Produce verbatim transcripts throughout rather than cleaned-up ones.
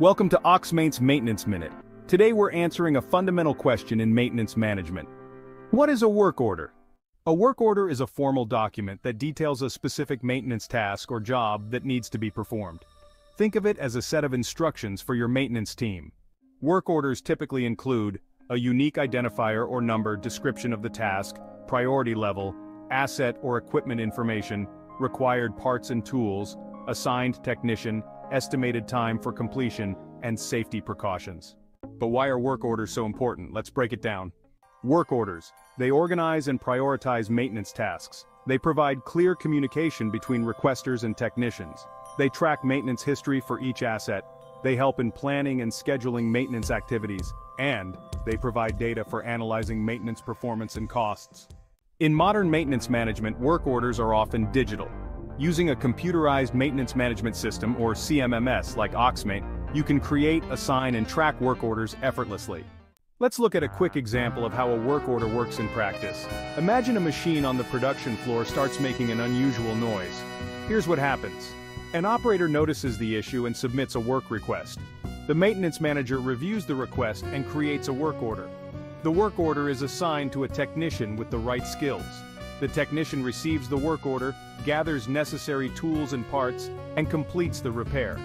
Welcome to OXmaint's Maintenance Minute. Today we're answering a fundamental question in maintenance management. What is a work order? A work order is a formal document that details a specific maintenance task or job that needs to be performed. Think of it as a set of instructions for your maintenance team. Work orders typically include a unique identifier or number, description of the task, priority level, asset or equipment information, required parts and tools, assigned technician, estimated time for completion, and safety precautions. But why are work orders so important? Let's break it down. Work orders. They organize and prioritize maintenance tasks. They provide clear communication between requesters and technicians. They track maintenance history for each asset. They help in planning and scheduling maintenance activities. And they provide data for analyzing maintenance performance and costs. In modern maintenance management, work orders are often digital. Using a computerized maintenance management system or C M M S like OXmaint, you can create, assign, and track work orders effortlessly. Let's look at a quick example of how a work order works in practice. Imagine a machine on the production floor starts making an unusual noise. Here's what happens. An operator notices the issue and submits a work request. The maintenance manager reviews the request and creates a work order. The work order is assigned to a technician with the right skills. The technician receives the work order, gathers necessary tools and parts, and completes the repair.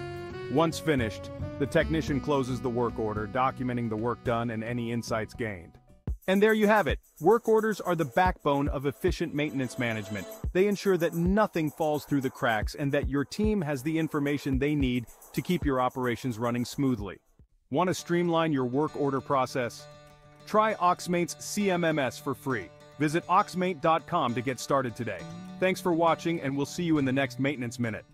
Once finished, the technician closes the work order, documenting the work done and any insights gained. And there you have it. Work orders are the backbone of efficient maintenance management. They ensure that nothing falls through the cracks and that your team has the information they need to keep your operations running smoothly. Want to streamline your work order process? Try OXmaint's C M M S for free. Visit oxmaint dot com to get started today. Thanks for watching, and we'll see you in the next Maintenance Minute.